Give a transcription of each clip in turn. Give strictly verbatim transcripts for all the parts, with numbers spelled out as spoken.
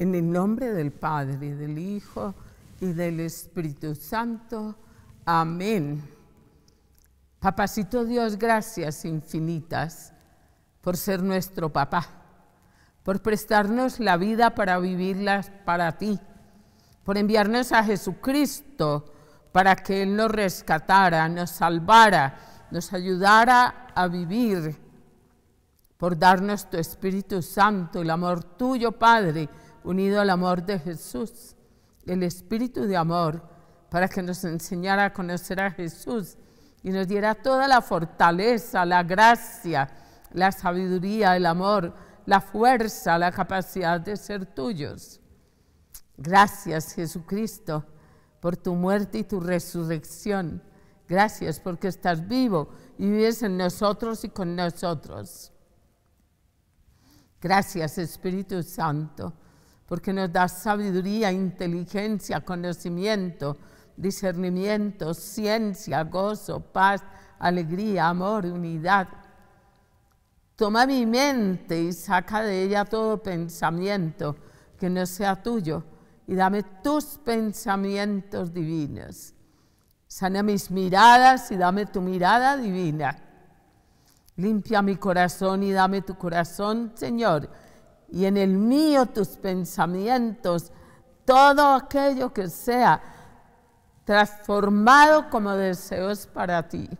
En el nombre del Padre, del Hijo y del Espíritu Santo. Amén. Papacito Dios, gracias infinitas por ser nuestro papá, por prestarnos la vida para vivirla para ti, por enviarnos a Jesucristo para que Él nos rescatara, nos salvara, nos ayudara a vivir, por darnos tu Espíritu Santo, el amor tuyo, Padre, unido al amor de Jesús, el Espíritu de amor, para que nos enseñara a conocer a Jesús y nos diera toda la fortaleza, la gracia, la sabiduría, el amor, la fuerza, la capacidad de ser tuyos. Gracias, Jesucristo, por tu muerte y tu resurrección. Gracias porque estás vivo y vives en nosotros y con nosotros. Gracias, Espíritu Santo, porque nos das sabiduría, inteligencia, conocimiento, discernimiento, ciencia, gozo, paz, alegría, amor, unidad. Toma mi mente y saca de ella todo pensamiento que no sea tuyo y dame tus pensamientos divinos. Sana mis miradas y dame tu mirada divina. Limpia mi corazón y dame tu corazón, Señor, y en el mío tus pensamientos, todo aquello que sea transformado como deseos para ti.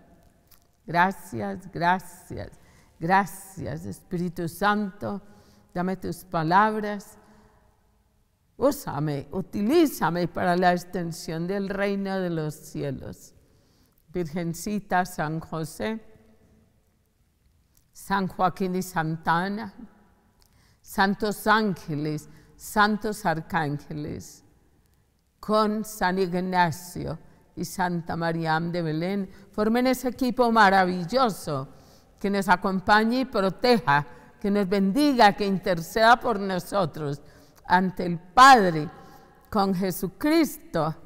Gracias, gracias, gracias, Espíritu Santo, dame tus palabras, úsame, utilízame para la extensión del reino de los cielos. Virgencita, San José, San Joaquín y Santa Ana, santos ángeles, santos arcángeles, con San Ignacio y Santa María de Belén, formen ese equipo maravilloso que nos acompañe y proteja, que nos bendiga, que interceda por nosotros ante el Padre con Jesucristo.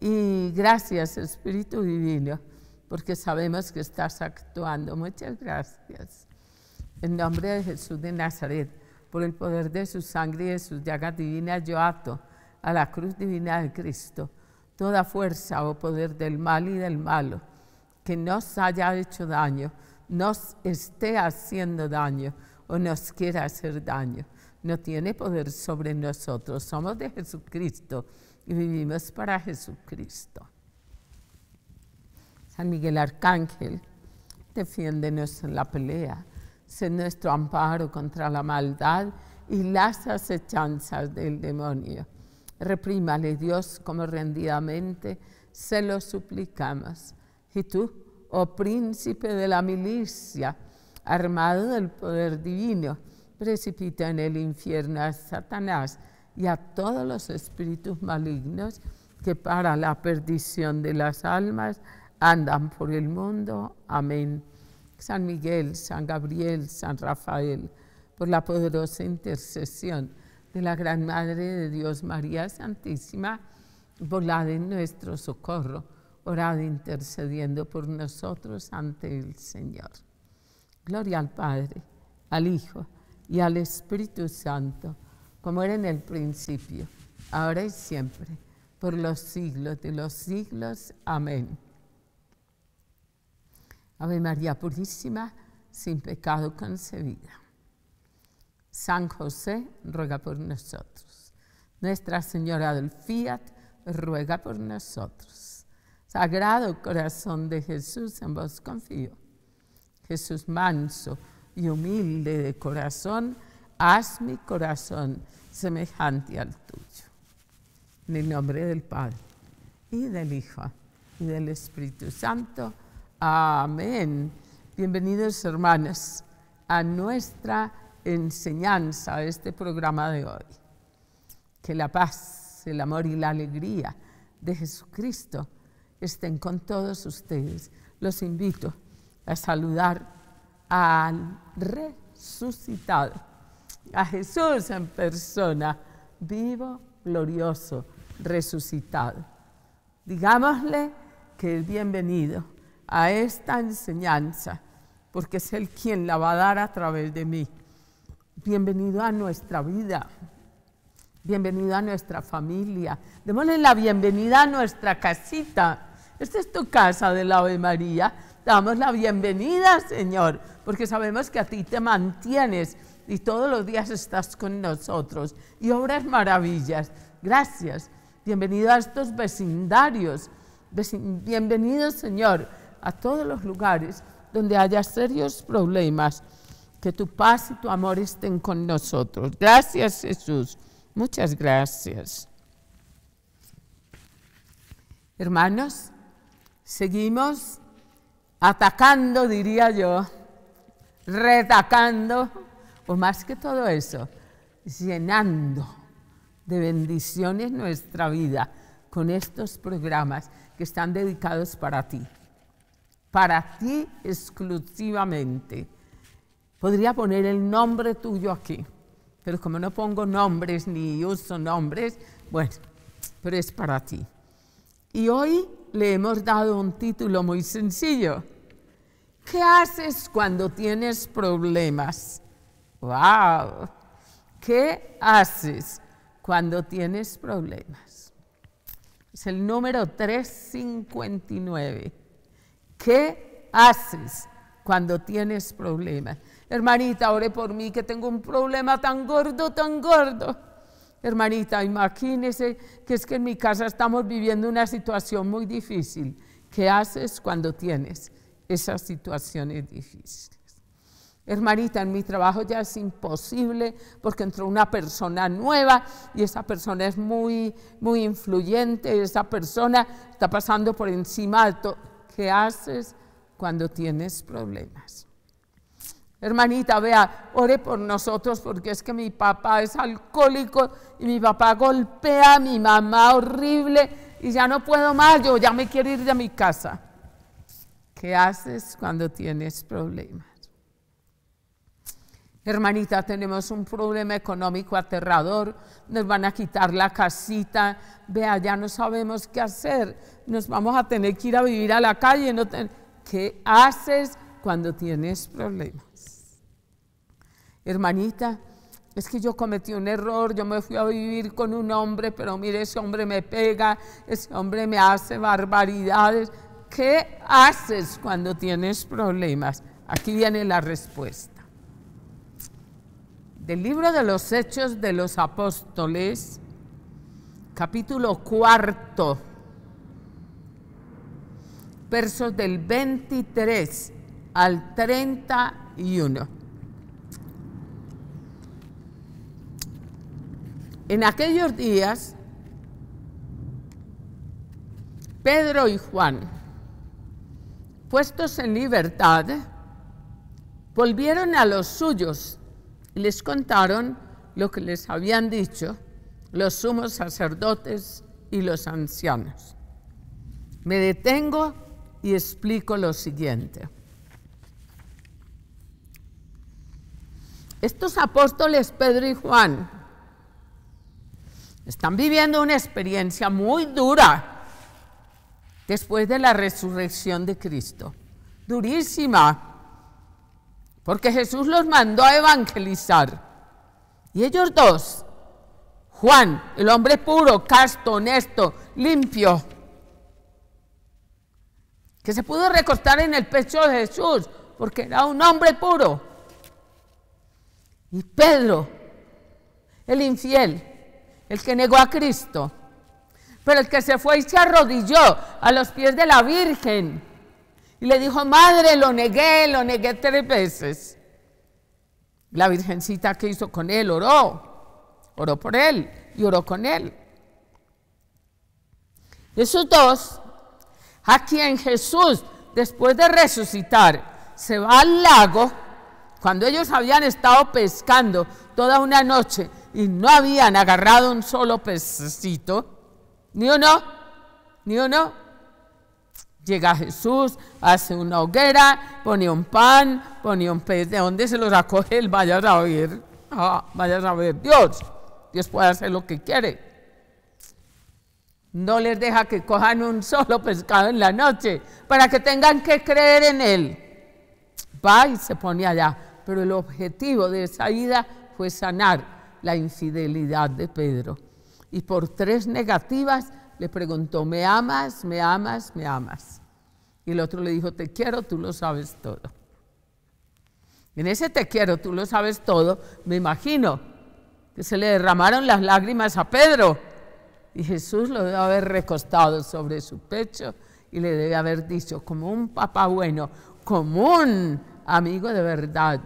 Y gracias, Espíritu Divino, porque sabemos que estás actuando. Muchas gracias. En nombre de Jesús de Nazaret, por el poder de su sangre y de sus llagas divinas, yo ato a la cruz divina de Cristo toda fuerza o poder del mal y del malo que nos haya hecho daño, nos esté haciendo daño o nos quiera hacer daño. No tiene poder sobre nosotros. Somos de Jesucristo y vivimos para Jesucristo. San Miguel Arcángel, defiéndenos en la pelea. Sé nuestro amparo contra la maldad y las acechanzas del demonio. Reprímale, Dios, como rendidamente se lo suplicamos. Y tú, oh príncipe de la milicia, armado del poder divino, precipita en el infierno a Satanás y a todos los espíritus malignos que para la perdición de las almas andan por el mundo. Amén. San Miguel, San Gabriel, San Rafael, por la poderosa intercesión de la Gran Madre de Dios, María Santísima, volad en nuestro socorro, orad intercediendo por nosotros ante el Señor. Gloria al Padre, al Hijo y al Espíritu Santo, como era en el principio, ahora y siempre, por los siglos de los siglos. Amén. Ave María Purísima, sin pecado concebida. San José, ruega por nosotros. Nuestra Señora del Fiat, ruega por nosotros. Sagrado Corazón de Jesús, en vos confío. Jesús manso y humilde de corazón, haz mi corazón semejante al tuyo. En el nombre del Padre, y del Hijo, y del Espíritu Santo. Amén. Bienvenidos, hermanos, a nuestra enseñanza, a este programa de hoy. Que la paz, el amor y la alegría de Jesucristo estén con todos ustedes. Los invito a saludar al resucitado, a Jesús en persona, vivo, glorioso, resucitado. Digámosle que es bienvenido a esta enseñanza, porque es Él quien la va a dar a través de mí. Bienvenido a nuestra vida, Bienvenido a nuestra familia. Démosle la bienvenida a nuestra casita. Esta es tu casa del Ave María. Te damos la bienvenida, Señor, porque sabemos que a ti te mantienes y todos los días estás con nosotros y obras maravillas. Gracias. Bienvenido a estos vecindarios. Bienvenido, Señor, a todos los lugares donde haya serios problemas. Que tu paz y tu amor estén con nosotros. Gracias, Jesús. Muchas gracias. Hermanos, seguimos atacando, diría yo, retacando, o más que todo eso, llenando de bendiciones nuestra vida con estos programas que están dedicados para ti, para ti exclusivamente. Podría poner el nombre tuyo aquí, pero como no pongo nombres ni uso nombres, bueno, pero es para ti. Y hoy le hemos dado un título muy sencillo. ¿Qué haces cuando tienes problemas? ¡Wow! ¿Qué haces cuando tienes problemas? Es el número trescientos cincuenta y nueve. ¿Qué haces cuando tienes problemas? Hermanita, ore por mí que tengo un problema tan gordo, tan gordo. Hermanita, imagínese que es que en mi casa estamos viviendo una situación muy difícil. ¿Qué haces cuando tienes esas situaciones difíciles? Hermanita, en mi trabajo ya es imposible porque entró una persona nueva y esa persona es muy, muy influyente, esa persona está pasando por encima de todo. ¿Qué haces cuando tienes problemas? Hermanita, vea, ore por nosotros porque es que mi papá es alcohólico y mi papá golpea a mi mamá horrible y ya no puedo más, yo ya me quiero ir de mi casa. ¿Qué haces cuando tienes problemas? Hermanita, tenemos un problema económico aterrador, nos van a quitar la casita, vea, ya no sabemos qué hacer, nos vamos a tener que ir a vivir a la calle. No ten... ¿Qué haces cuando tienes problemas? Hermanita, es que yo cometí un error, yo me fui a vivir con un hombre, pero mire, ese hombre me pega, ese hombre me hace barbaridades. ¿Qué haces cuando tienes problemas? Aquí viene la respuesta. Del libro de los Hechos de los Apóstoles, capítulo cuarto, versos del veintitrés al treinta y uno. En aquellos días, Pedro y Juan, puestos en libertad, volvieron a los suyos y les contaron lo que les habían dicho los sumos sacerdotes y los ancianos. Me detengo y explico lo siguiente. Estos apóstoles, Pedro y Juan, están viviendo una experiencia muy dura después de la resurrección de Cristo. Durísima, porque Jesús los mandó a evangelizar. Y ellos dos, Juan, el hombre puro, casto, honesto, limpio, que se pudo recostar en el pecho de Jesús, porque era un hombre puro. Y Pedro, el infiel, el que negó a Cristo, pero el que se fue y se arrodilló a los pies de la Virgen y le dijo, madre, lo negué, lo negué tres veces. La Virgencita que hizo con él, oró, oró por él y oró con él. Esos dos, a quien Jesús, después de resucitar, se va al lago, cuando ellos habían estado pescando toda una noche, y no habían agarrado un solo pececito, ni uno, ni uno. Llega Jesús, hace una hoguera, pone un pan, pone un pez. ¿De dónde se los acoge él? Vaya a saber, ah, vaya a saber Dios. Dios puede hacer lo que quiere. No les deja que cojan un solo pescado en la noche, para que tengan que creer en él. Va y se pone allá. Pero el objetivo de esa ida fue sanar la infidelidad de Pedro. Y por tres negativas le preguntó, ¿me amas, me amas, me amas? Y el otro le dijo, te quiero, tú lo sabes todo. En ese te quiero, tú lo sabes todo, me imagino que se le derramaron las lágrimas a Pedro. Y Jesús lo debe haber recostado sobre su pecho y le debe haber dicho, como un papá bueno, como un amigo de verdad,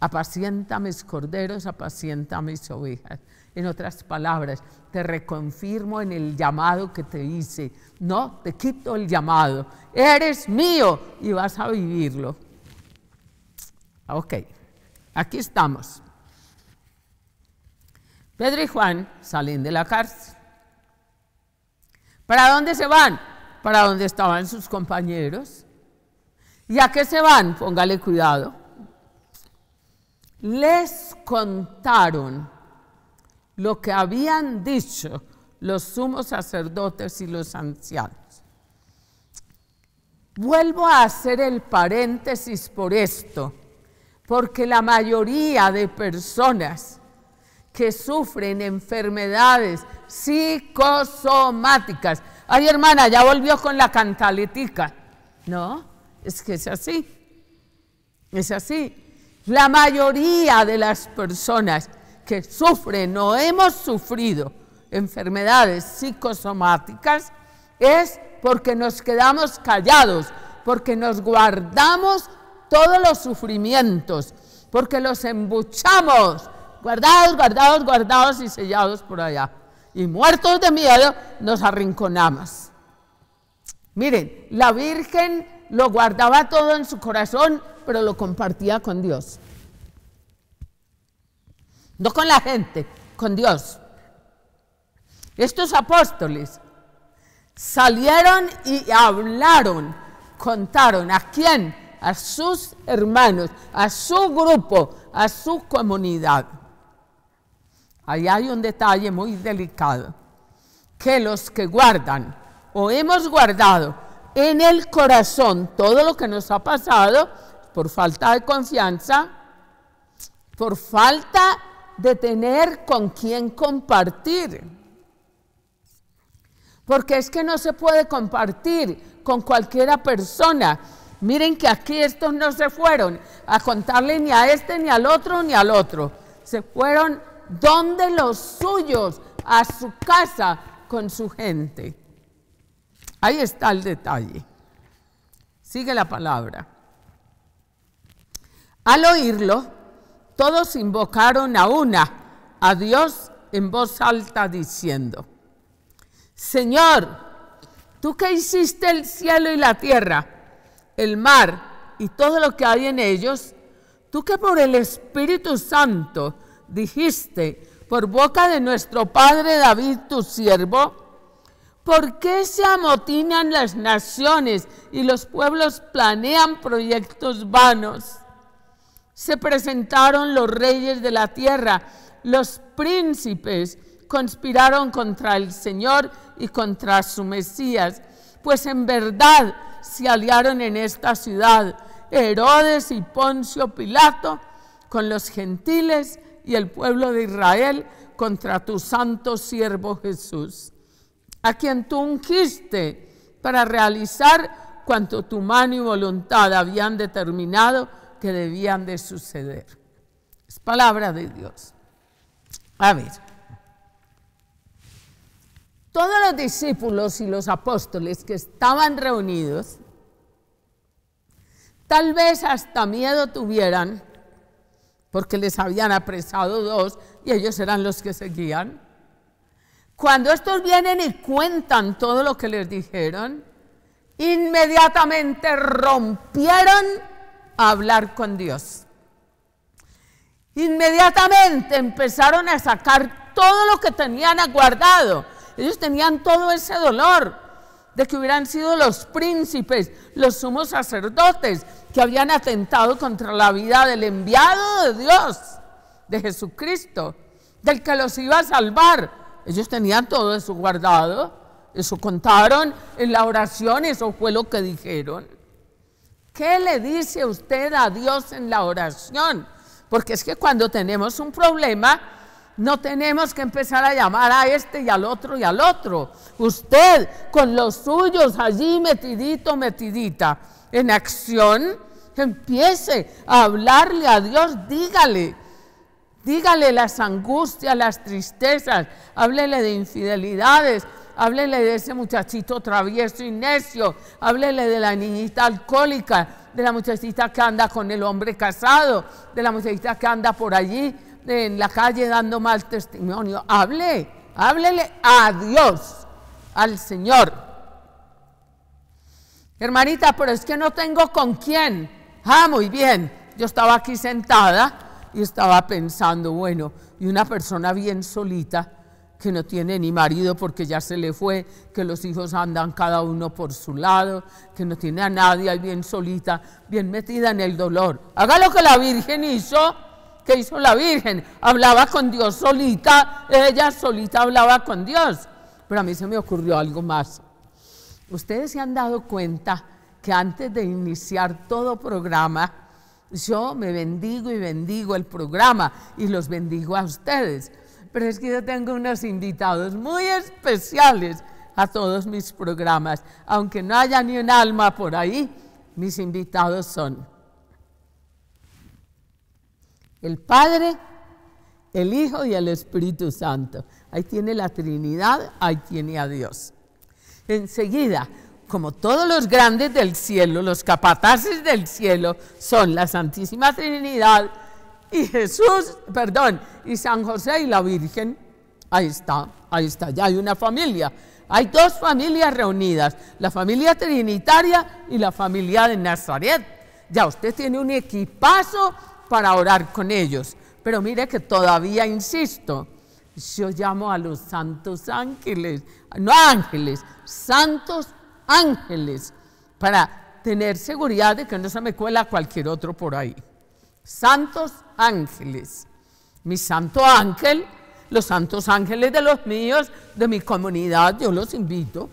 apacienta mis corderos, apacienta mis ovejas. En otras palabras, te reconfirmo en el llamado que te hice. No, te quito el llamado. Eres mío y vas a vivirlo. Ok, aquí estamos. Pedro y Juan salen de la cárcel. ¿Para dónde se van? Para donde estaban sus compañeros. ¿Y a qué se van? Póngale cuidado. Les contaron lo que habían dicho los sumos sacerdotes y los ancianos. Vuelvo a hacer el paréntesis por esto, porque la mayoría de personas que sufren enfermedades psicosomáticas, ay hermana, ya volvió con la cantaletica, no, es que es así, es así. La mayoría de las personas que sufren o hemos sufrido enfermedades psicosomáticas es porque nos quedamos callados, porque nos guardamos todos los sufrimientos, porque los embuchamos, guardados, guardados, guardados y sellados por allá. Y muertos de miedo nos arrinconamos. Miren, la Virgen lo guardaba todo en su corazón, pero lo compartía con Dios. No con la gente, con Dios. Estos apóstoles salieron y hablaron, contaron a quién, a sus hermanos, a su grupo, a su comunidad. Ahí hay un detalle muy delicado, que los que guardan o hemos guardado en el corazón todo lo que nos ha pasado, por falta de confianza, por falta de tener con quién compartir. Porque es que no se puede compartir con cualquiera persona. Miren que aquí estos no se fueron a contarle ni a este, ni al otro, ni al otro. Se fueron donde los suyos, a su casa, con su gente. Ahí está el detalle. Sigue la palabra. Al oírlo, todos invocaron a una, a Dios, en voz alta diciendo, Señor, tú que hiciste el cielo y la tierra, el mar y todo lo que hay en ellos, tú que por el Espíritu Santo dijiste por boca de nuestro padre David, tu siervo, ¿por qué se amotinan las naciones y los pueblos planean proyectos vanos? Se presentaron los reyes de la tierra, los príncipes conspiraron contra el Señor y contra su Mesías, pues en verdad se aliaron en esta ciudad Herodes y Poncio Pilato con los gentiles y el pueblo de Israel contra tu santo siervo Jesús, a quien tú ungiste para realizar cuanto tu mano y voluntad habían determinado que debían de suceder. Es palabra de Dios. A ver, todos los discípulos y los apóstoles que estaban reunidos, tal vez hasta miedo tuvieran, porque les habían apresado dos y ellos eran los que seguían. Cuando estos vienen y cuentan todo lo que les dijeron, inmediatamente rompieron a hablar con Dios. Inmediatamente empezaron a sacar todo lo que tenían guardado. Ellos tenían todo ese dolor de que hubieran sido los príncipes, los sumos sacerdotes, que habían atentado contra la vida del enviado de Dios, de Jesucristo, del que los iba a salvar. Ellos tenían todo eso guardado, eso contaron en la oración, eso fue lo que dijeron. ¿Qué le dice usted a Dios en la oración? Porque es que cuando tenemos un problema, no tenemos que empezar a llamar a este y al otro y al otro. Usted, con los suyos allí metidito, metidita, en acción, empiece a hablarle a Dios, dígale. Dígale las angustias, las tristezas, háblele de infidelidades, háblele de ese muchachito travieso y necio, háblele de la niñita alcohólica, de la muchachita que anda con el hombre casado, de la muchachita que anda por allí en la calle dando mal testimonio. Hable, háblele a Dios, al Señor. Hermanita, pero es que no tengo con quién. Ah, muy bien, yo estaba aquí sentada y estaba pensando, bueno, y una persona bien solita, que no tiene ni marido porque ya se le fue, que los hijos andan cada uno por su lado, que no tiene a nadie, ahí bien solita, bien metida en el dolor. Haga lo que la Virgen hizo, que hizo la Virgen, hablaba con Dios solita, ella solita hablaba con Dios. Pero a mí se me ocurrió algo más. Ustedes se han dado cuenta que antes de iniciar todo programa, yo me bendigo y bendigo el programa y los bendigo a ustedes. Pero es que yo tengo unos invitados muy especiales a todos mis programas. Aunque no haya ni un alma por ahí, mis invitados son el Padre, el Hijo y el Espíritu Santo. Ahí tiene la Trinidad, ahí tiene a Dios. Enseguida, como todos los grandes del cielo, los capataces del cielo, son la Santísima Trinidad y Jesús, perdón, y San José y la Virgen. Ahí está, ahí está, ya hay una familia. Hay dos familias reunidas, la familia trinitaria y la familia de Nazaret. Ya usted tiene un equipazo para orar con ellos. Pero mire que todavía insisto, yo llamo a los santos ángeles, no ángeles, santos ángeles. Ángeles, para tener seguridad de que no se me cuela cualquier otro por ahí. Santos ángeles, mi santo ángel, los santos ángeles de los míos, de mi comunidad, yo los invito.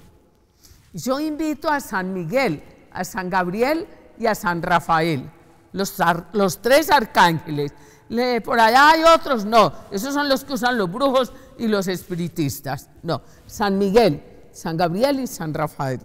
Yo invito a San Miguel, a San Gabriel y a San Rafael, los, los tres arcángeles. Le, por allá hay otros, no, esos son los que usan los brujos y los espiritistas. No, San Miguel, San Gabriel y San Rafael.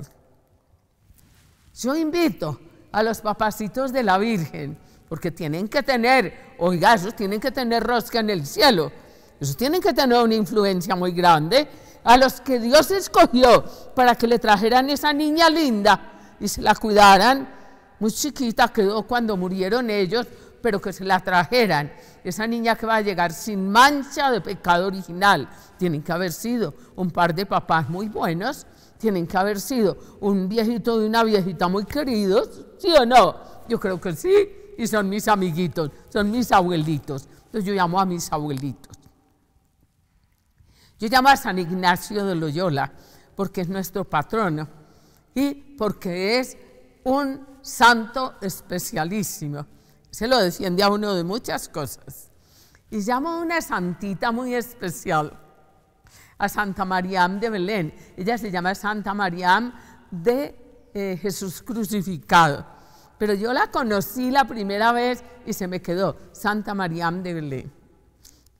Yo invito a los papacitos de la Virgen, porque tienen que tener, oiga, esos tienen que tener rosca en el cielo, esos tienen que tener una influencia muy grande, a los que Dios escogió para que le trajeran esa niña linda y se la cuidaran, muy chiquita quedó cuando murieron ellos, pero que se la trajeran, esa niña que va a llegar sin mancha de pecado original. Tienen que haber sido un par de papás muy buenos, tienen que haber sido un viejito y una viejita muy queridos, ¿sí o no? Yo creo que sí, y son mis amiguitos, son mis abuelitos. Entonces yo llamo a mis abuelitos. Yo llamo a San Ignacio de Loyola, porque es nuestro patrono, y porque es un santo especialísimo. Se lo defiende a uno de muchas cosas. Y llamo a una santita muy especial, a Santa Mariam de Belén. Ella se llama Santa Mariam de eh, Jesús Crucificado. Pero yo la conocí la primera vez y se me quedó Santa Mariam de Belén.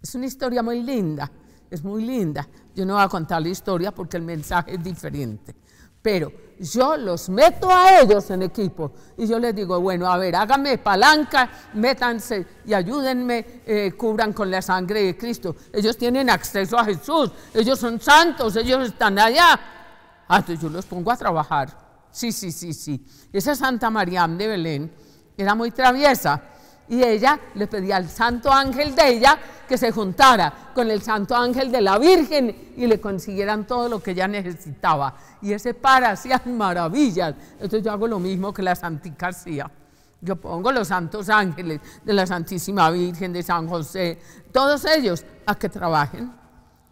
Es una historia muy linda, es muy linda. Yo no voy a contar la historia porque el mensaje es diferente. Pero yo los meto a ellos en equipo y yo les digo, bueno, a ver, háganme palanca, métanse y ayúdenme, eh, cubran con la sangre de Cristo. Ellos tienen acceso a Jesús, ellos son santos, ellos están allá. Ah, entonces yo los pongo a trabajar. Sí, sí, sí, sí. Esa Santa Mariam de Belén era muy traviesa y ella le pedía al santo ángel de ella que se juntara con el santo ángel de la Virgen y le consiguieran todo lo que ella necesitaba. Y ese par hacía maravillas. Entonces yo hago lo mismo que la santica hacía. Yo pongo los santos ángeles de la Santísima Virgen, de San José, todos ellos a que trabajen.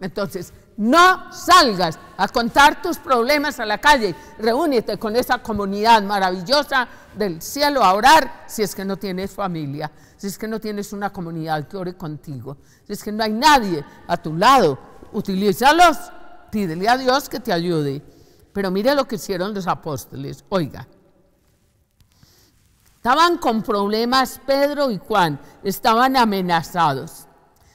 Entonces, no salgas a contar tus problemas a la calle. Reúnete con esa comunidad maravillosa del cielo a orar si es que no tienes familia, si es que no tienes una comunidad que ore contigo, si es que no hay nadie a tu lado. Utilízalos, pídele a Dios que te ayude. Pero mire lo que hicieron los apóstoles. Oiga, Estaban con problemas Pedro y Juan, estaban amenazados.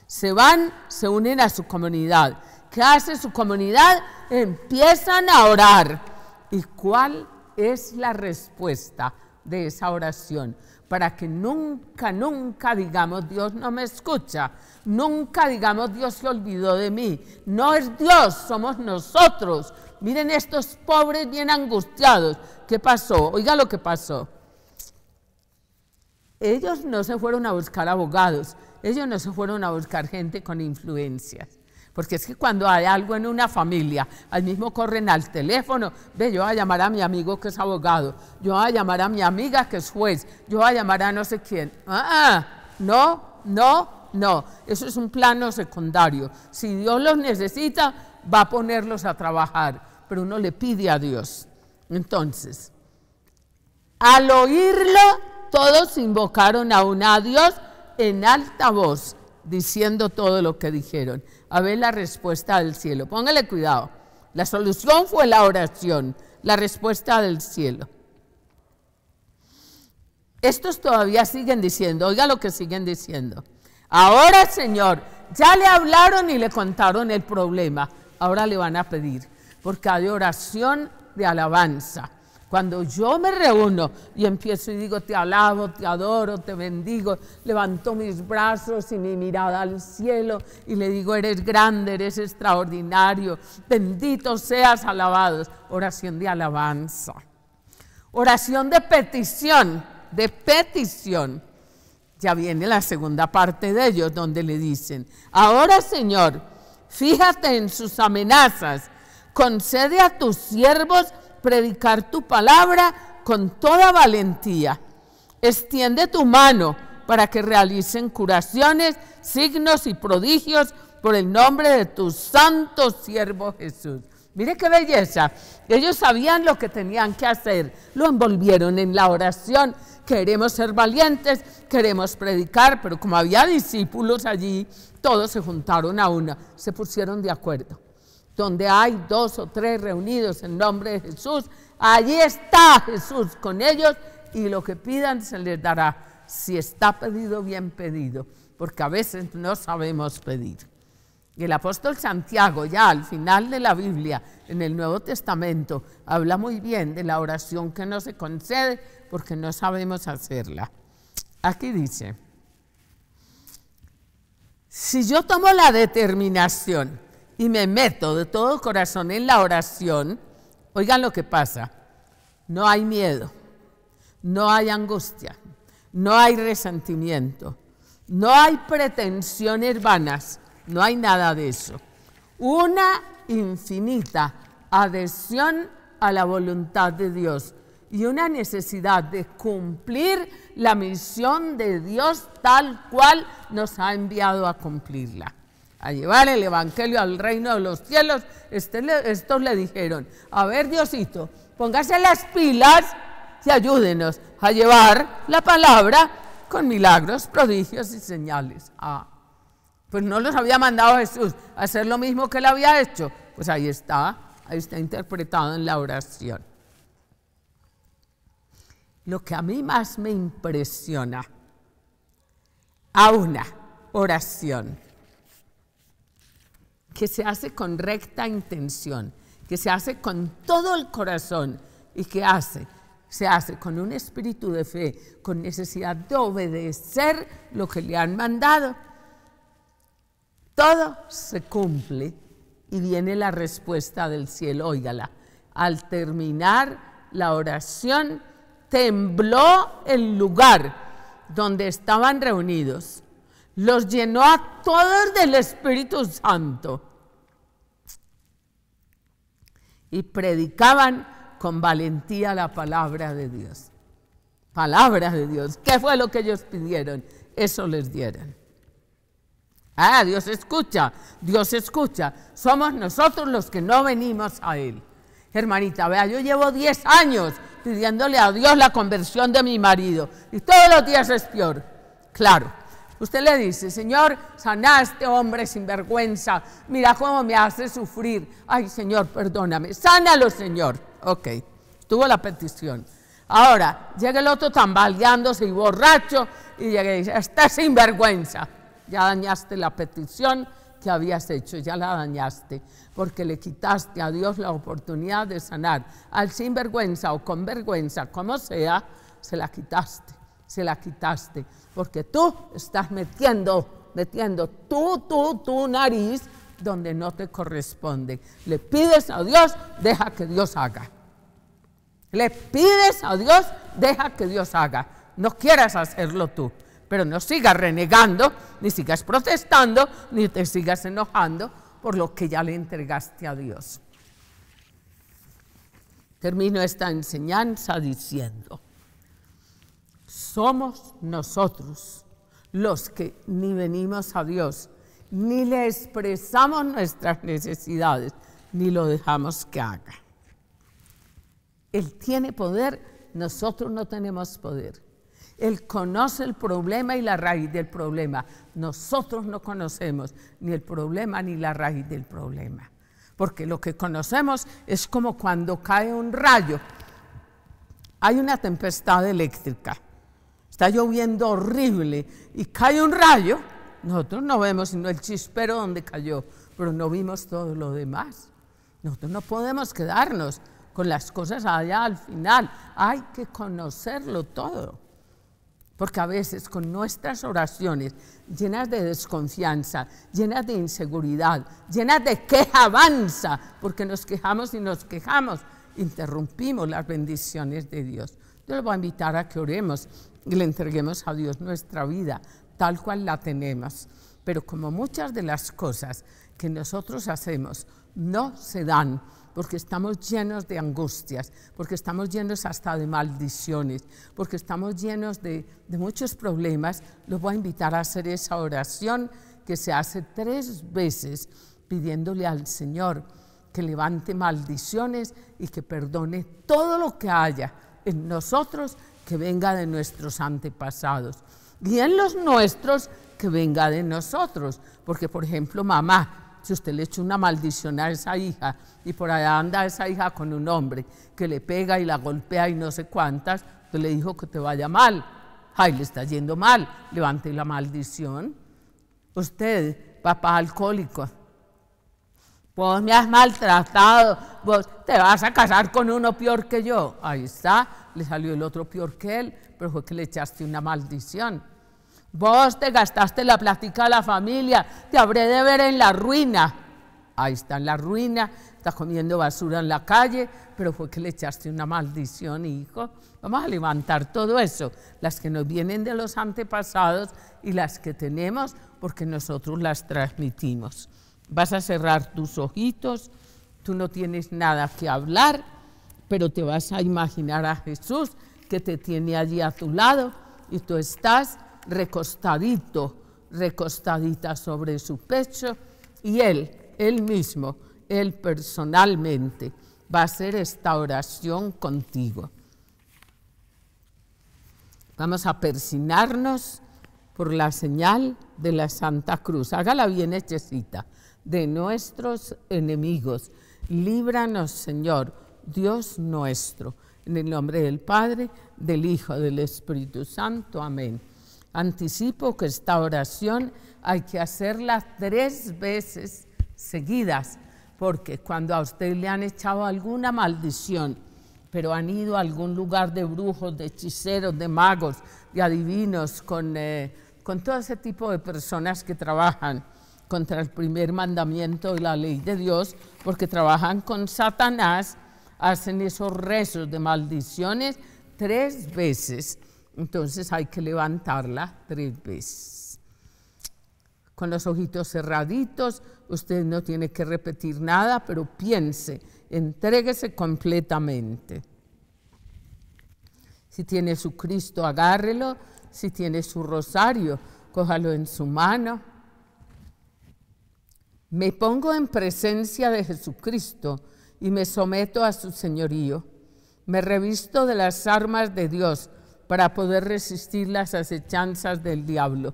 Se van, se unen a su comunidad. ¿Qué hace su comunidad? Empiezan a orar. ¿Y cuál es la respuesta de esa oración? Para que nunca, nunca digamos, Dios no me escucha. Nunca digamos, Dios se olvidó de mí. No es Dios, somos nosotros. Miren estos pobres bien angustiados. ¿Qué pasó? Oiga lo que pasó. Ellos no se fueron a buscar abogados. Ellos no se fueron a buscar gente con influencias. Porque es que cuando hay algo en una familia, al mismo corren al teléfono, ve, yo voy a llamar a mi amigo que es abogado, yo voy a llamar a mi amiga que es juez, yo voy a llamar a no sé quién. Ah, no, no, no. Eso es un plano secundario. Si Dios los necesita, va a ponerlos a trabajar, pero uno le pide a Dios. Entonces, al oírlo, todos invocaron aún a Dios en alta voz, diciendo todo lo que dijeron. A ver la respuesta del cielo. Póngale cuidado. La solución fue la oración, la respuesta del cielo. Estos todavía siguen diciendo, oiga lo que siguen diciendo. Ahora, Señor, ya le hablaron y le contaron el problema. Ahora le van a pedir, porque hay oración de alabanza. Cuando yo me reúno y empiezo y digo, te alabo, te adoro, te bendigo, levanto mis brazos y mi mirada al cielo y le digo, eres grande, eres extraordinario, bendito seas, alabados. Oración de alabanza. Oración de petición, de petición. Ya viene la segunda parte de ellos donde le dicen, ahora, Señor, fíjate en sus amenazas, concede a tus siervos predicar tu palabra con toda valentía. Extiende tu mano para que realicen curaciones, signos y prodigios por el nombre de tu santo siervo Jesús. Mire qué belleza. Ellos sabían lo que tenían que hacer. Lo envolvieron en la oración. Queremos ser valientes, queremos predicar, pero como había discípulos allí, todos se juntaron a una, se pusieron de acuerdo. Donde hay dos o tres reunidos en nombre de Jesús, allí está Jesús con ellos y lo que pidan se les dará, si está pedido, bien pedido, porque a veces no sabemos pedir. Y el apóstol Santiago, ya al final de la Biblia, en el Nuevo Testamento, habla muy bien de la oración que no se concede porque no sabemos hacerla. Aquí dice, si yo tomo la determinación y me meto de todo corazón en la oración, oigan lo que pasa, no hay miedo, no hay angustia, no hay resentimiento, no hay pretensiones vanas, no hay nada de eso. Una infinita adhesión a la voluntad de Dios y una necesidad de cumplir la misión de Dios tal cual nos ha enviado a cumplirla, a llevar el evangelio al reino de los cielos. Este, estos le dijeron, a ver, Diosito, póngase las pilas y ayúdenos a llevar la palabra con milagros, prodigios y señales. Ah, pues no los había mandado Jesús a hacer lo mismo que él había hecho. Pues ahí está, ahí está interpretado en la oración. Lo que a mí más me impresiona a una oración que se hace con recta intención, que se hace con todo el corazón y que hace, se hace con un espíritu de fe, con necesidad de obedecer lo que le han mandado. Todo se cumple y viene la respuesta del cielo, óigala. Al terminar la oración, tembló el lugar donde estaban reunidos. Los llenó a todos del Espíritu Santo y predicaban con valentía la palabra de Dios. Palabra de Dios. ¿Qué fue lo que ellos pidieron? Eso les dieron. Ah, Dios escucha, Dios escucha. Somos nosotros los que no venimos a Él. Hermanita, vea, yo llevo diez años pidiéndole a Dios la conversión de mi marido y todos los días es peor. Claro. Usted le dice, Señor, sana a este hombre sinvergüenza, mira cómo me hace sufrir. Ay, Señor, perdóname, sánalo, Señor. Ok, tuvo la petición. Ahora, llega el otro tambaleándose y borracho, y llega y dice, esta sinvergüenza, ya dañaste la petición que habías hecho, ya la dañaste, porque le quitaste a Dios la oportunidad de sanar. Al sinvergüenza o con vergüenza, como sea, se la quitaste, se la quitaste, porque tú estás metiendo, metiendo tú, tú, tu nariz donde no te corresponde. Le pides a Dios, deja que Dios haga. Le pides a Dios, deja que Dios haga. No quieras hacerlo tú, pero no sigas renegando, ni sigas protestando, ni te sigas enojando por lo que ya le entregaste a Dios. Termino esta enseñanza diciendo, somos nosotros los que ni venimos a Dios, ni le expresamos nuestras necesidades, ni lo dejamos que haga. Él tiene poder, nosotros no tenemos poder. Él conoce el problema y la raíz del problema. Nosotros no conocemos ni el problema ni la raíz del problema. Porque lo que conocemos es como cuando cae un rayo. Hay una tempestad eléctrica, está lloviendo horrible y cae un rayo. Nosotros no vemos sino el chispero donde cayó, pero no vimos todo lo demás. Nosotros no podemos quedarnos con las cosas allá al final. Hay que conocerlo todo. Porque a veces con nuestras oraciones llenas de desconfianza, llenas de inseguridad, llenas de queja avanza, porque nos quejamos y nos quejamos, interrumpimos las bendiciones de Dios. Yo le voy a invitar a que oremos y le entreguemos a Dios nuestra vida, tal cual la tenemos. Pero como muchas de las cosas que nosotros hacemos no se dan, porque estamos llenos de angustias, porque estamos llenos hasta de maldiciones, porque estamos llenos de, de muchos problemas, los voy a invitar a hacer esa oración que se hace tres veces pidiéndole al Señor que levante maldiciones y que perdone todo lo que haya en nosotros que venga de nuestros antepasados y en los nuestros que venga de nosotros, porque por ejemplo mamá, si usted le echa una maldición a esa hija y por allá anda esa hija con un hombre que le pega y la golpea y no sé cuántas, usted le dijo que te vaya mal, ay, le está yendo mal, levante la maldición. Usted, papá alcohólico, vos me has maltratado, vos te vas a casar con uno peor que yo, ahí está, le salió el otro peor que él, pero fue que le echaste una maldición. Vos te gastaste la plática de la familia, te habré de ver en la ruina. Ahí está en la ruina, está comiendo basura en la calle, pero fue que le echaste una maldición, hijo. Vamos a levantar todo eso, las que nos vienen de los antepasados y las que tenemos, porque nosotros las transmitimos. Vas a cerrar tus ojitos, tú no tienes nada que hablar, pero te vas a imaginar a Jesús que te tiene allí a tu lado y tú estás recostadito, recostadita sobre su pecho y él, él mismo, él personalmente va a hacer esta oración contigo. Vamos a persignarnos por la señal de la Santa Cruz, hágala bien hechecita, de nuestros enemigos, líbranos Señor, Dios nuestro, en el nombre del Padre, del Hijo, del Espíritu Santo, amén. Anticipo que esta oración hay que hacerla tres veces seguidas, porque cuando a usted le han echado alguna maldición, pero han ido a algún lugar de brujos, de hechiceros, de magos, de adivinos, con, eh, con todo ese tipo de personas que trabajan contra el primer mandamiento de la ley de Dios, porque trabajan con Satanás, hacen esos rezos de maldiciones tres veces. Entonces hay que levantarla tres veces. Con los ojitos cerraditos, usted no tiene que repetir nada, pero piense, entréguese completamente. Si tiene su Cristo, agárrelo. Si tiene su rosario, cójalo en su mano. Me pongo en presencia de Jesucristo y me someto a su señorío. Me revisto de las armas de Dios para poder resistir las acechanzas del diablo.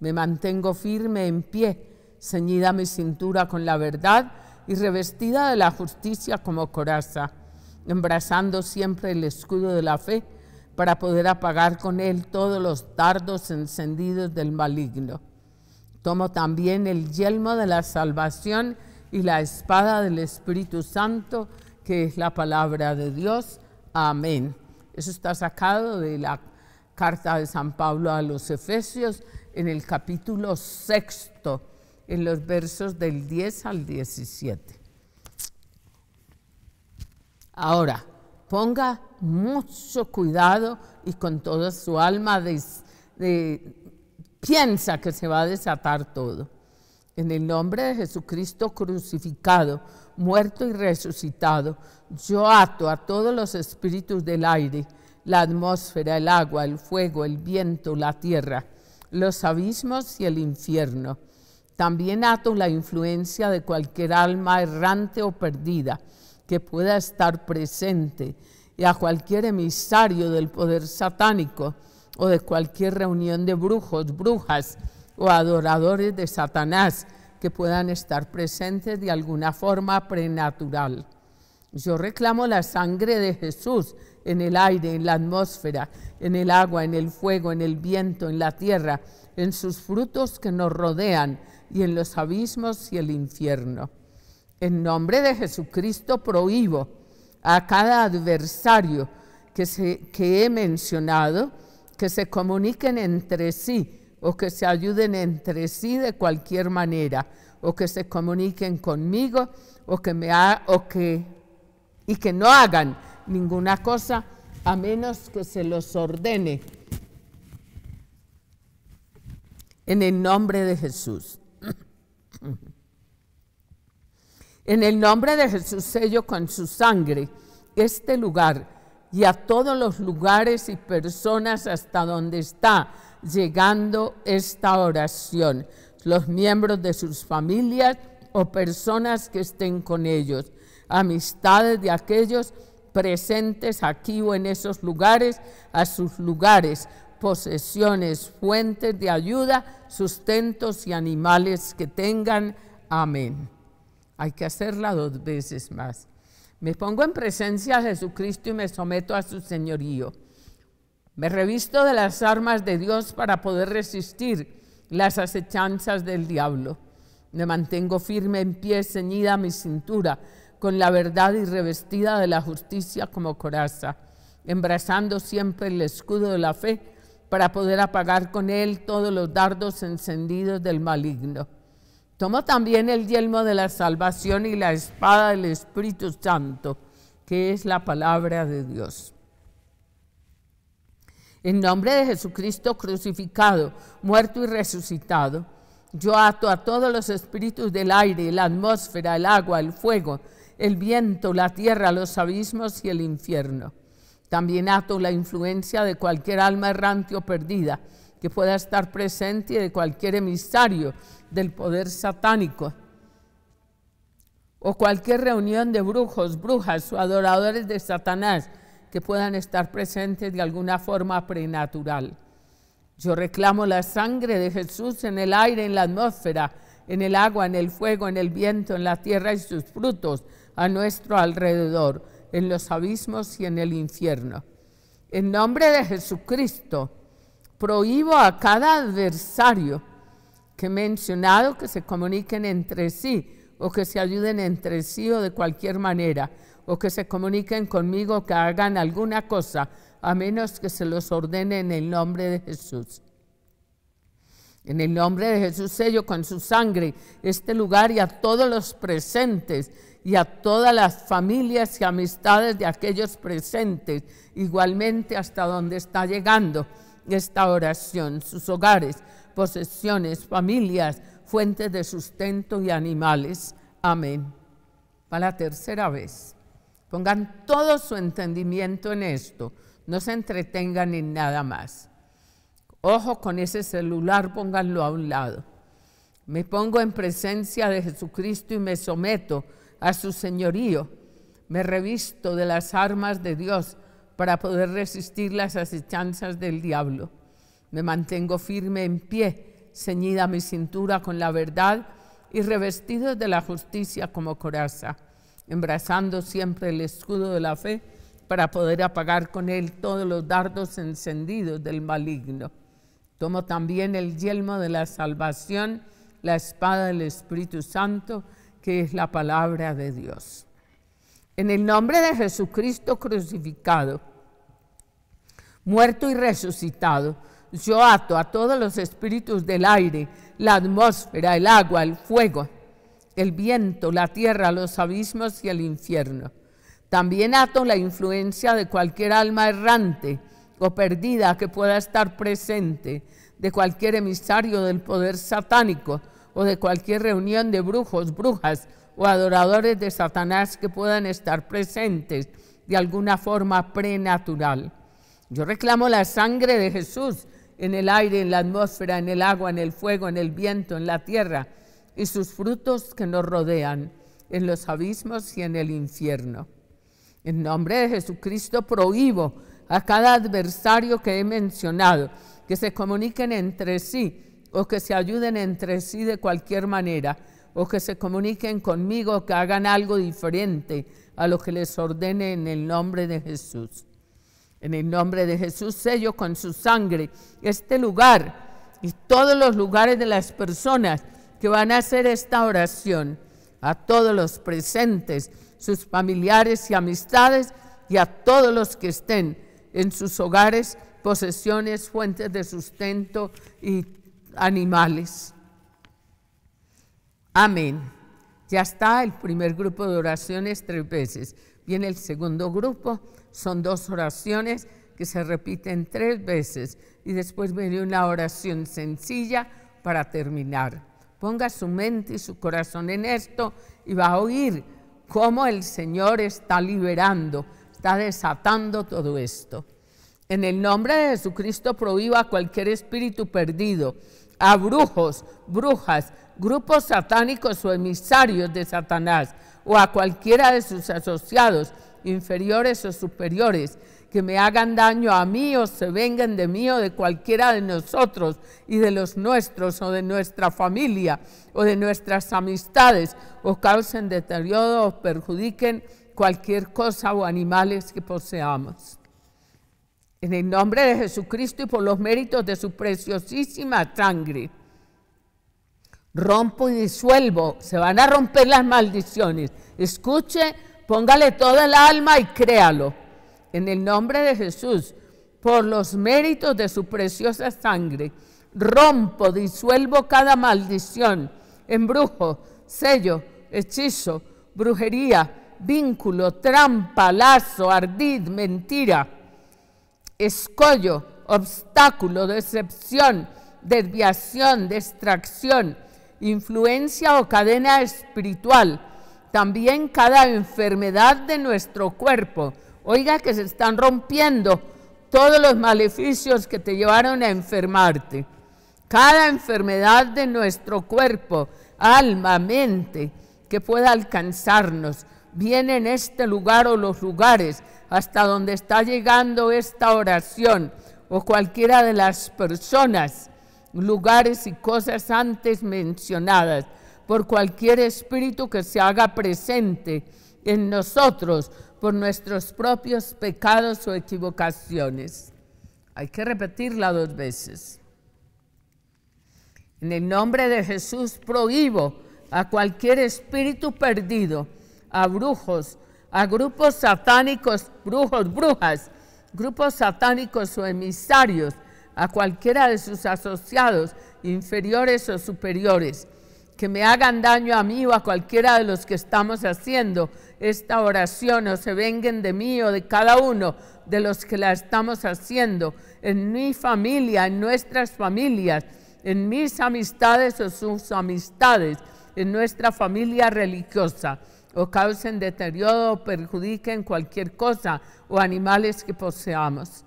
Me mantengo firme en pie, ceñida mi cintura con la verdad y revestida de la justicia como coraza. embrazando siempre el escudo de la fe para poder apagar con él todos los dardos encendidos del maligno. Tomo también el yelmo de la salvación y la espada del Espíritu Santo, que es la palabra de Dios. Amén. Eso está sacado de la carta de San Pablo a los Efesios, en el capítulo sexto, en los versos del diez al diecisiete. Ahora, ponga mucho cuidado y con toda su alma des, de, piensa que se va a desatar todo. En el nombre de Jesucristo crucificado, muerto y resucitado, yo ato a todos los espíritus del aire, la atmósfera, el agua, el fuego, el viento, la tierra, los abismos y el infierno. También ato la influencia de cualquier alma errante o perdida que pueda estar presente, y a cualquier emisario del poder satánico o de cualquier reunión de brujos, brujas o adoradores de Satanás que puedan estar presentes de alguna forma preternatural. Yo reclamo la sangre de Jesús en el aire, en la atmósfera, en el agua, en el fuego, en el viento, en la tierra, en sus frutos que nos rodean y en los abismos y el infierno. En nombre de Jesucristo prohíbo a cada adversario que, se, que he mencionado que se comuniquen entre sí o que se ayuden entre sí de cualquier manera, o que se comuniquen conmigo o que me ha, o que, y que no hagan ninguna cosa a menos que se los ordene en el nombre de Jesús. En el nombre de Jesús sello con su sangre este lugar y a todos los lugares y personas hasta donde está llegando esta oración, los miembros de sus familias o personas que estén con ellos, amistades de aquellos presentes aquí o en esos lugares, a sus lugares, posesiones, fuentes de ayuda, sustentos y animales que tengan. Amén. Hay que hacerla dos veces más. Me pongo en presencia de Jesucristo y me someto a su señorío. Me revisto de las armas de Dios para poder resistir las acechanzas del diablo. Me mantengo firme en pie, ceñida mi cintura con la verdad y revestida de la justicia como coraza, embrazando siempre el escudo de la fe para poder apagar con él todos los dardos encendidos del maligno. Tomo también el yelmo de la salvación y la espada del Espíritu Santo, que es la palabra de Dios. En nombre de Jesucristo crucificado, muerto y resucitado, yo ato a todos los espíritus del aire, la atmósfera, el agua, el fuego, el viento, la tierra, los abismos y el infierno. También ato la influencia de cualquier alma errante o perdida que pueda estar presente y de cualquier emisario del poder satánico o cualquier reunión de brujos, brujas o adoradores de Satanás que puedan estar presentes de alguna forma preternatural. Yo reclamo la sangre de Jesús en el aire, en la atmósfera, en el agua, en el fuego, en el viento, en la tierra y sus frutos a nuestro alrededor, en los abismos y en el infierno. En nombre de Jesucristo, prohíbo a cada adversario que he mencionado que se comuniquen entre sí o que se ayuden entre sí o de cualquier manera, o que se comuniquen conmigo, que hagan alguna cosa, a menos que se los ordene en el nombre de Jesús. En el nombre de Jesús sello con su sangre este lugar y a todos los presentes y a todas las familias y amistades de aquellos presentes, igualmente hasta donde está llegando esta oración, sus hogares, posesiones, familias, fuentes de sustento y animales. Amén. Para la tercera vez, pongan todo su entendimiento en esto, no se entretengan en nada más. Ojo con ese celular, pónganlo a un lado. Me pongo en presencia de Jesucristo y me someto a su señorío. Me revisto de las armas de Dios para poder resistir las acechanzas del diablo. Me mantengo firme en pie, ceñida mi cintura con la verdad y revestido de la justicia como coraza, embrazando siempre el escudo de la fe para poder apagar con él todos los dardos encendidos del maligno. Tomo también el yelmo de la salvación, la espada del Espíritu Santo, que es la palabra de Dios. En el nombre de Jesucristo crucificado, muerto y resucitado, yo ato a todos los espíritus del aire, la atmósfera, el agua, el fuego, el viento, la tierra, los abismos y el infierno. También ato la influencia de cualquier alma errante o perdida que pueda estar presente, de cualquier emisario del poder satánico o de cualquier reunión de brujos, brujas o adoradores de Satanás que puedan estar presentes de alguna forma prenatural. Yo reclamo la sangre de Jesús en el aire, en la atmósfera, en el agua, en el fuego, en el viento, en la tierra y sus frutos que nos rodean en los abismos y en el infierno. En nombre de Jesucristo prohíbo a cada adversario que he mencionado que se comuniquen entre sí o que se ayuden entre sí de cualquier manera o que se comuniquen conmigo, que hagan algo diferente a lo que les ordene en el nombre de Jesús. En el nombre de Jesús sello con su sangre este lugar y todos los lugares de las personas que van a hacer esta oración, a todos los presentes, sus familiares y amistades y a todos los que estén en sus hogares, posesiones, fuentes de sustento y animales. Amén. Ya está el primer grupo de oraciones tres veces. Viene el segundo grupo, son dos oraciones que se repiten tres veces y después viene una oración sencilla para terminar. Ponga su mente y su corazón en esto y va a oír cómo el Señor está liberando, está desatando todo esto. En el nombre de Jesucristo prohíbo a cualquier espíritu perdido, a brujos, brujas, grupos satánicos o emisarios de Satanás, o a cualquiera de sus asociados, inferiores o superiores, que me hagan daño a mí o se vengan de mí o de cualquiera de nosotros y de los nuestros o de nuestra familia o de nuestras amistades o causen deterioro o perjudiquen cualquier cosa o animales que poseamos. En el nombre de Jesucristo y por los méritos de su preciosísima sangre, rompo y disuelvo, se van a romper las maldiciones. Escuche, póngale toda el alma y créalo. En el nombre de Jesús, por los méritos de su preciosa sangre, rompo, disuelvo cada maldición, embrujo, sello, hechizo, brujería, vínculo, trampa, lazo, ardid, mentira, escollo, obstáculo, decepción, desviación, distracción, influencia o cadena espiritual, también cada enfermedad de nuestro cuerpo. Oiga que se están rompiendo todos los maleficios que te llevaron a enfermarte. Cada enfermedad de nuestro cuerpo, alma, mente, que pueda alcanzarnos, viene en este lugar o los lugares hasta donde está llegando esta oración o cualquiera de las personas, lugares y cosas antes mencionadas, por cualquier espíritu que se haga presente en nosotros, por nuestros propios pecados o equivocaciones. Hay que repetirla dos veces. En el nombre de Jesús prohíbo a cualquier espíritu perdido, a brujos, a grupos satánicos, brujos, brujas, grupos satánicos o emisarios, a cualquiera de sus asociados, inferiores o superiores, que me hagan daño a mí o a cualquiera de los que estamos haciendo esta oración o se vengan de mí o de cada uno de los que la estamos haciendo en mi familia, en nuestras familias, en mis amistades o sus amistades, en nuestra familia religiosa o causen deterioro o perjudiquen cualquier cosa o animales que poseamos.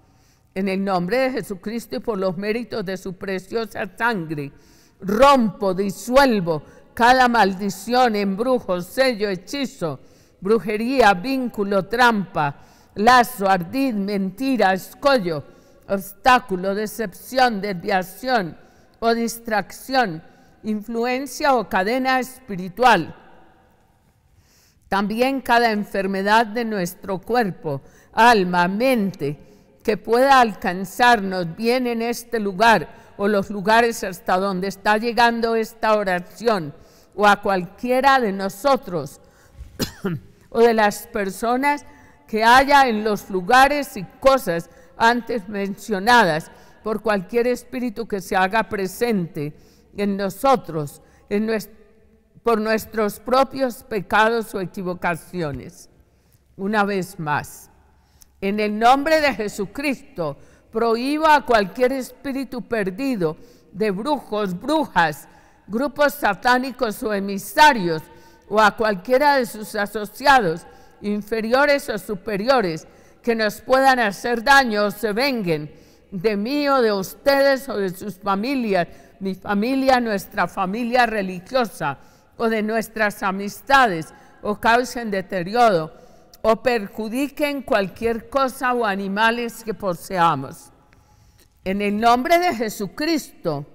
En el nombre de Jesucristo y por los méritos de su preciosa sangre, rompo, disuelvo cada maldición, embrujo, sello, hechizo, brujería, vínculo, trampa, lazo, ardid, mentira, escollo, obstáculo, decepción, desviación o distracción, influencia o cadena espiritual. También cada enfermedad de nuestro cuerpo, alma, mente, que pueda alcanzarnos bien en este lugar o los lugares hasta donde está llegando esta oración, o a cualquiera de nosotros o de las personas que haya en los lugares y cosas antes mencionadas, por cualquier espíritu que se haga presente en nosotros, en nuestro, por nuestros propios pecados o equivocaciones. Una vez más, en el nombre de Jesucristo, prohíbo a cualquier espíritu perdido de brujos, brujas, grupos satánicos o emisarios, o a cualquiera de sus asociados, inferiores o superiores, que nos puedan hacer daño o se vengan de mí o de ustedes o de sus familias, mi familia, nuestra familia religiosa, o de nuestras amistades, o causen deterioro, o perjudiquen cualquier cosa o animales que poseamos. En el nombre de Jesucristo,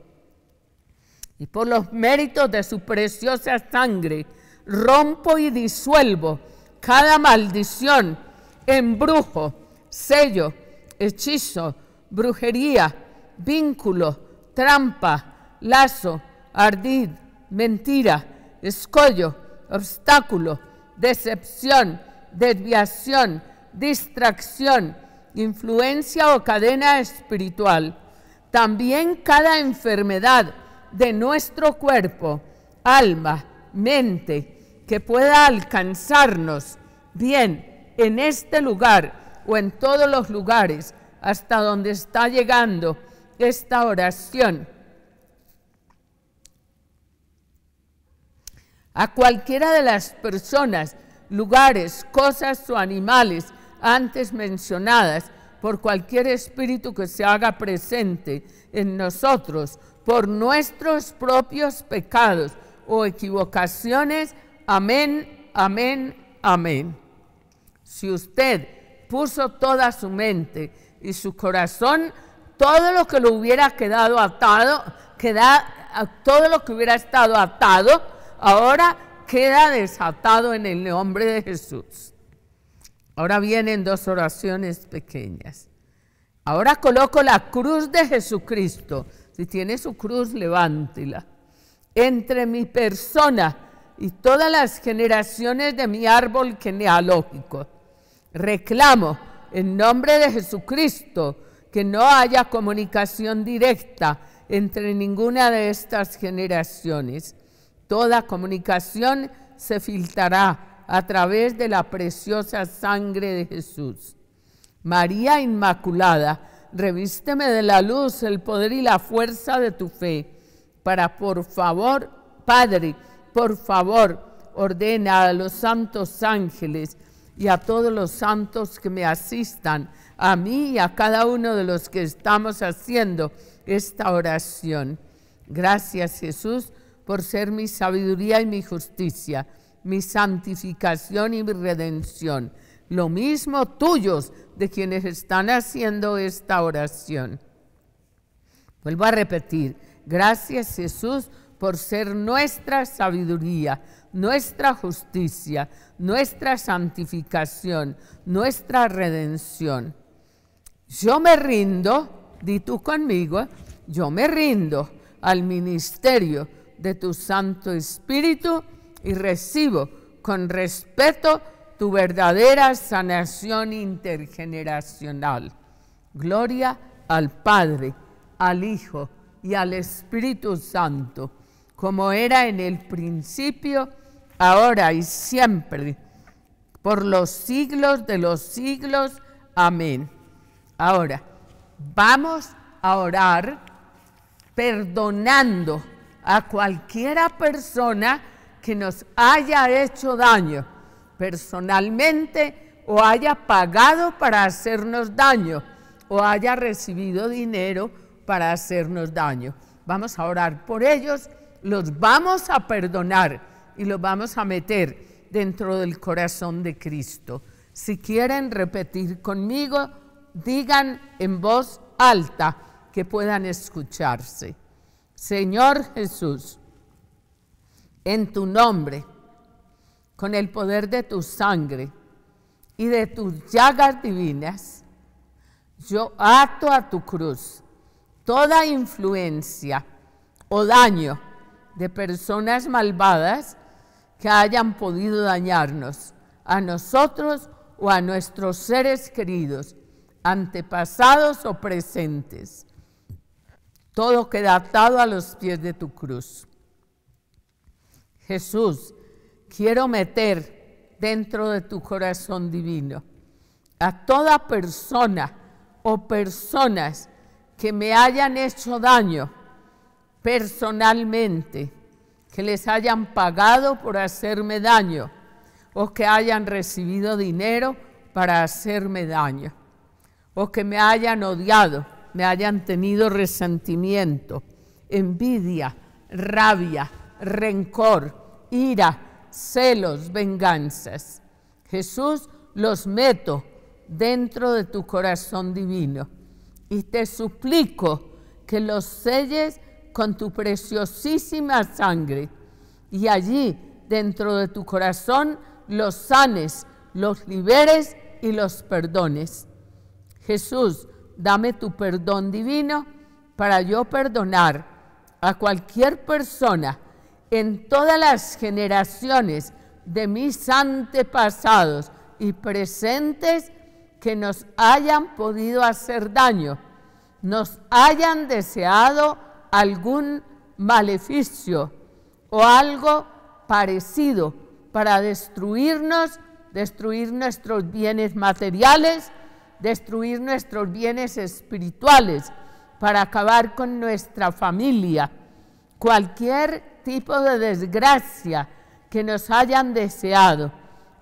y por los méritos de su preciosa sangre, rompo y disuelvo cada maldición, embrujo, sello, hechizo, brujería, vínculo, trampa, lazo, ardid, mentira, escollo, obstáculo, decepción, desviación, distracción, influencia o cadena espiritual. También cada enfermedad de nuestro cuerpo, alma, mente, que pueda alcanzarnos bien en este lugar o en todos los lugares hasta donde está llegando esta oración. A cualquiera de las personas, lugares, cosas o animales antes mencionadas, por cualquier espíritu que se haga presente en nosotros, por nuestros propios pecados o equivocaciones. Amén, amén, amén. Si usted puso toda su mente y su corazón, todo lo que lo hubiera quedado atado, queda, todo lo que hubiera estado atado, ahora queda desatado en el nombre de Jesús. Ahora vienen dos oraciones pequeñas. Ahora coloco la cruz de Jesucristo. Si tiene su cruz, levántela. Entre mi persona y todas las generaciones de mi árbol genealógico, reclamo en nombre de Jesucristo que no haya comunicación directa entre ninguna de estas generaciones. Toda comunicación se filtrará a través de la preciosa sangre de Jesús. María Inmaculada, revísteme de la luz, el poder y la fuerza de tu fe, para por favor, Padre, por favor, ordena a los santos ángeles y a todos los santos que me asistan, a mí y a cada uno de los que estamos haciendo esta oración. Gracias, Jesús, por ser mi sabiduría y mi justicia, mi santificación y mi redención. Lo mismo tuyos, de quienes están haciendo esta oración. Vuelvo a repetir, gracias, Jesús, por ser nuestra sabiduría, nuestra justicia, nuestra santificación, nuestra redención. Yo me rindo, di tú conmigo, yo me rindo al ministerio de tu Santo Espíritu y recibo con respeto tu verdadera sanación intergeneracional. Gloria al Padre, al Hijo y al Espíritu Santo, como era en el principio, ahora y siempre, por los siglos de los siglos. Amén. Ahora, vamos a orar perdonando a cualquiera persona que nos haya hecho daño personalmente, o haya pagado para hacernos daño, o haya recibido dinero para hacernos daño. Vamos a orar por ellos, los vamos a perdonar y los vamos a meter dentro del corazón de Cristo. Si quieren repetir conmigo, digan en voz alta que puedan escucharse. Señor Jesús, en tu nombre con el poder de tu sangre y de tus llagas divinas, yo ato a tu cruz toda influencia o daño de personas malvadas que hayan podido dañarnos, a nosotros o a nuestros seres queridos, antepasados o presentes. Todo queda atado a los pies de tu cruz. Jesús, quiero meter dentro de tu corazón divino a toda persona o personas que me hayan hecho daño personalmente, que les hayan pagado por hacerme daño o que hayan recibido dinero para hacerme daño o que me hayan odiado, me hayan tenido resentimiento, envidia, rabia, rencor, ira, celos, venganzas. Jesús, los meto dentro de tu corazón divino y te suplico que los selles con tu preciosísima sangre y allí dentro de tu corazón los sanes, los liberes y los perdones. Jesús, dame tu perdón divino para yo perdonar a cualquier persona en todas las generaciones de mis antepasados y presentes que nos hayan podido hacer daño, nos hayan deseado algún maleficio o algo parecido para destruirnos, destruir nuestros bienes materiales, destruir nuestros bienes espirituales, para acabar con nuestra familia. Cualquier tipo de desgracia que nos hayan deseado,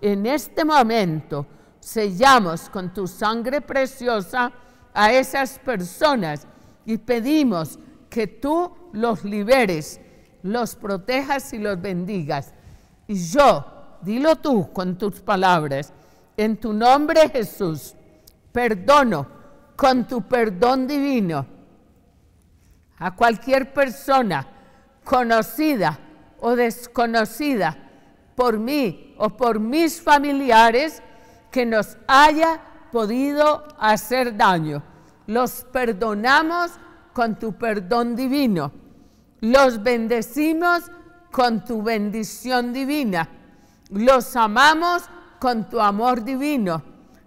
en este momento sellamos con tu sangre preciosa a esas personas y pedimos que tú los liberes, los protejas y los bendigas. Y yo, dilo tú con tus palabras, en tu nombre Jesús, perdono con tu perdón divino a cualquier persona conocida o desconocida por mí o por mis familiares que nos haya podido hacer daño. Los perdonamos con tu perdón divino, los bendecimos con tu bendición divina, los amamos con tu amor divino,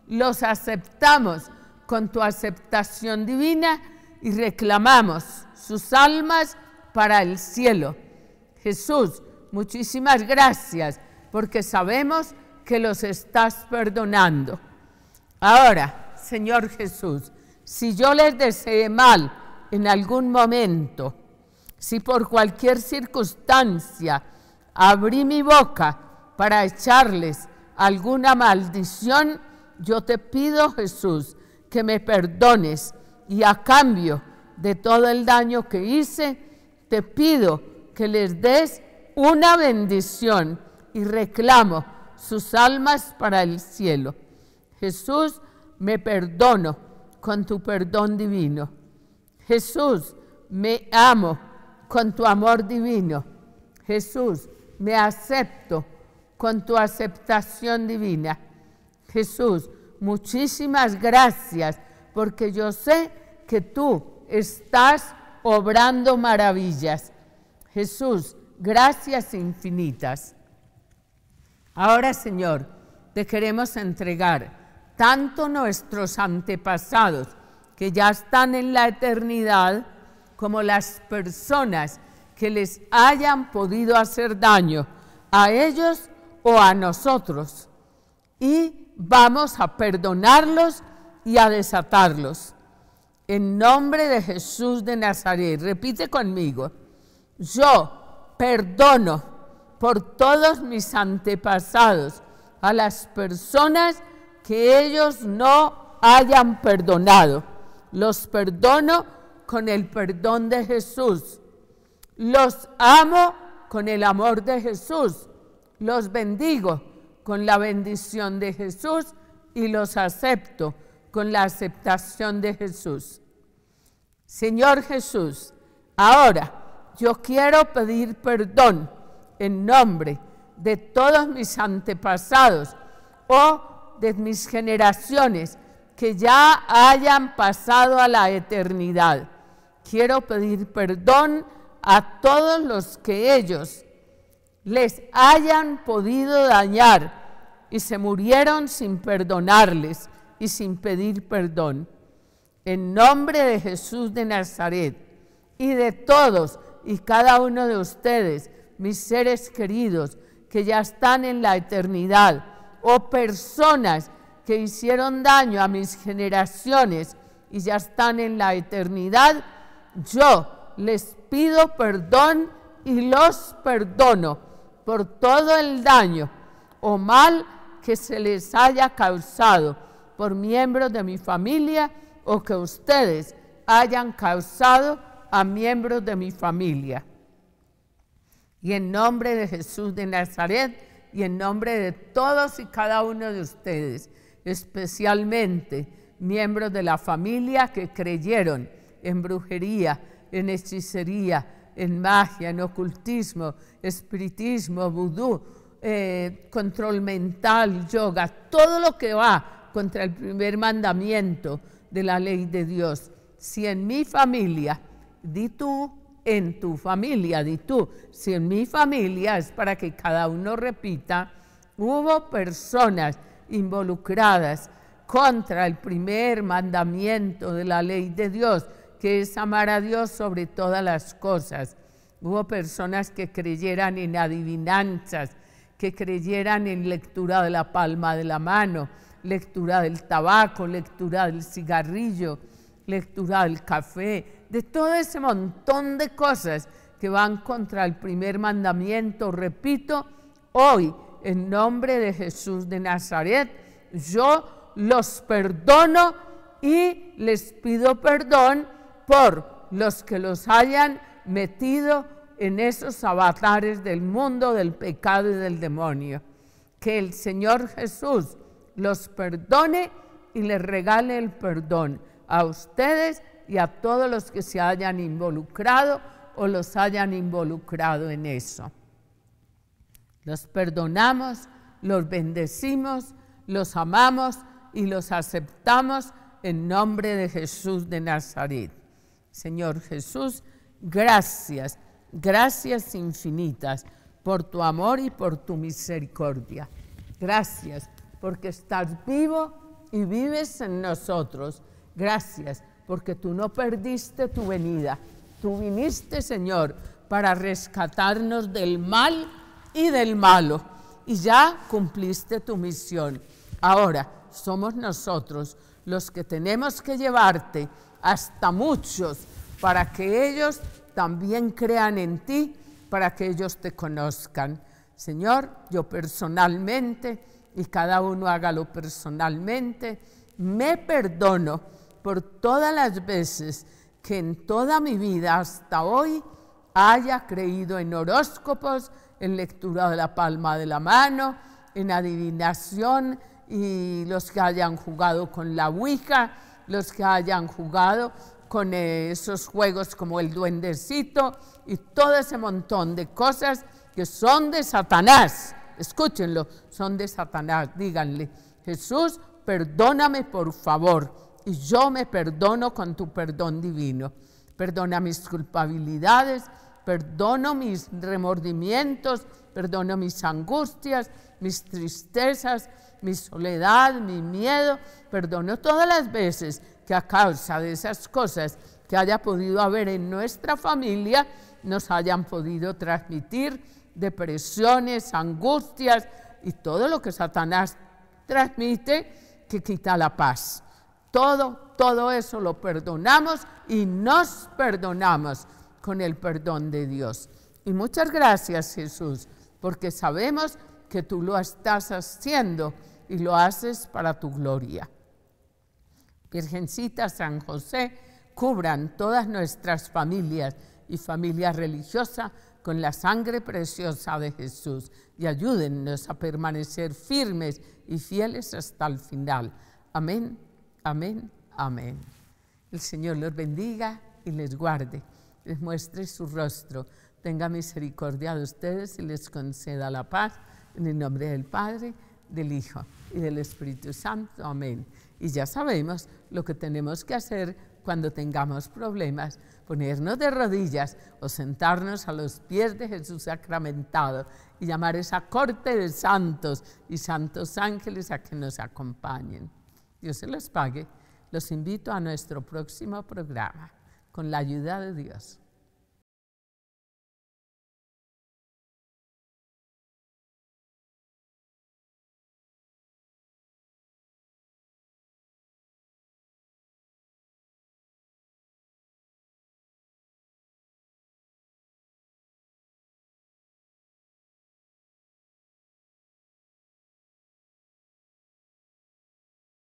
los aceptamos con tu aceptación divina y reclamamos sus almas para el cielo. Jesús, muchísimas gracias porque sabemos que los estás perdonando. Ahora, Señor Jesús, si yo les deseé mal en algún momento, si por cualquier circunstancia abrí mi boca para echarles alguna maldición, yo te pido, Jesús, que me perdones y a cambio de todo el daño que hice, te pido que les des una bendición y reclamo sus almas para el cielo. Jesús, me perdono con tu perdón divino. Jesús, me amo con tu amor divino. Jesús, me acepto con tu aceptación divina. Jesús, muchísimas gracias, porque yo sé que tú estás obrando maravillas. Jesús, gracias infinitas. Ahora, Señor, te queremos entregar tanto nuestros antepasados, que ya están en la eternidad, como las personas que les hayan podido hacer daño a ellos o a nosotros. Y vamos a perdonarlos y a desatarlos. En nombre de Jesús de Nazaret, repite conmigo, yo perdono por todos mis antepasados a las personas que ellos no hayan perdonado. Los perdono con el perdón de Jesús. Los amo con el amor de Jesús. Los bendigo con la bendición de Jesús y los acepto con la aceptación de Jesús. Señor Jesús, ahora yo quiero pedir perdón en nombre de todos mis antepasados o de mis generaciones que ya hayan pasado a la eternidad. Quiero pedir perdón a todos los que ellos les hayan podido dañar y se murieron sin perdonarles y sin pedir perdón. En nombre de Jesús de Nazaret y de todos y cada uno de ustedes, mis seres queridos que ya están en la eternidad, o personas que hicieron daño a mis generaciones y ya están en la eternidad, yo les pido perdón y los perdono por todo el daño o mal que se les haya causado por miembros de mi familia o que ustedes hayan causado a miembros de mi familia. Y en nombre de Jesús de Nazaret y en nombre de todos y cada uno de ustedes, especialmente miembros de la familia que creyeron en brujería, en hechicería, en magia, en ocultismo, espiritismo, vudú, eh, control mental, yoga, todo lo que va contra el primer mandamiento de la ley de Dios. Si en mi familia, di tú, en tu familia, di tú, si en mi familia, es para que cada uno repita, hubo personas involucradas contra el primer mandamiento de la ley de Dios, que es amar a Dios sobre todas las cosas. Hubo personas que creyeran en adivinanzas, que creyeran en lectura de la palma de la mano, lectura del tabaco, lectura del cigarrillo, lectura del café, de todo ese montón de cosas que van contra el primer mandamiento. Repito, hoy, en nombre de Jesús de Nazaret, yo los perdono y les pido perdón por los que los hayan metido en esos avatares del mundo, del pecado y del demonio. Que el Señor Jesús los perdone y les regale el perdón a ustedes y a todos los que se hayan involucrado o los hayan involucrado en eso. Los perdonamos, los bendecimos, los amamos y los aceptamos en nombre de Jesús de Nazaret. Señor Jesús, gracias, gracias infinitas por tu amor y por tu misericordia. Gracias porque estás vivo y vives en nosotros. Gracias porque tú no perdiste tu venida. Tú viniste, Señor, para rescatarnos del mal y del malo, y ya cumpliste tu misión. Ahora somos nosotros los que tenemos que llevarte hasta muchos para que ellos también crean en ti, para que ellos te conozcan. Señor, yo personalmente, y cada uno hágalo personalmente, me perdono por todas las veces que en toda mi vida hasta hoy haya creído en horóscopos, en lectura de la palma de la mano, en adivinación, y los que hayan jugado con la ouija, los que hayan jugado con esos juegos como el duendecito y todo ese montón de cosas que son de Satanás. Escúchenlo, son de Satanás. Díganle, Jesús, perdóname por favor, y yo me perdono con tu perdón divino. Perdona mis culpabilidades, perdono mis remordimientos, perdono mis angustias, mis tristezas, mi soledad, mi miedo. Perdono todas las veces que a causa de esas cosas que haya podido haber en nuestra familia, nos hayan podido transmitir depresiones, angustias y todo lo que Satanás transmite que quita la paz. Todo, todo eso lo perdonamos y nos perdonamos con el perdón de Dios. Y muchas gracias, Jesús, porque sabemos que tú lo estás haciendo y lo haces para tu gloria. Virgencita, San José, cubran todas nuestras familias y familia religiosa con la sangre preciosa de Jesús y ayúdennos a permanecer firmes y fieles hasta el final. Amén, amén, amén. El Señor los bendiga y les guarde. Les muestre su rostro, tenga misericordia de ustedes y les conceda la paz, en el nombre del Padre, del Hijo y del Espíritu Santo. Amén. Y ya sabemos lo que tenemos que hacer cuando tengamos problemas: ponernos de rodillas o sentarnos a los pies de Jesús sacramentado y llamar a esa corte de santos y santos ángeles a que nos acompañen. Dios se los pague. Los invito a nuestro próximo programa, con la ayuda de Dios.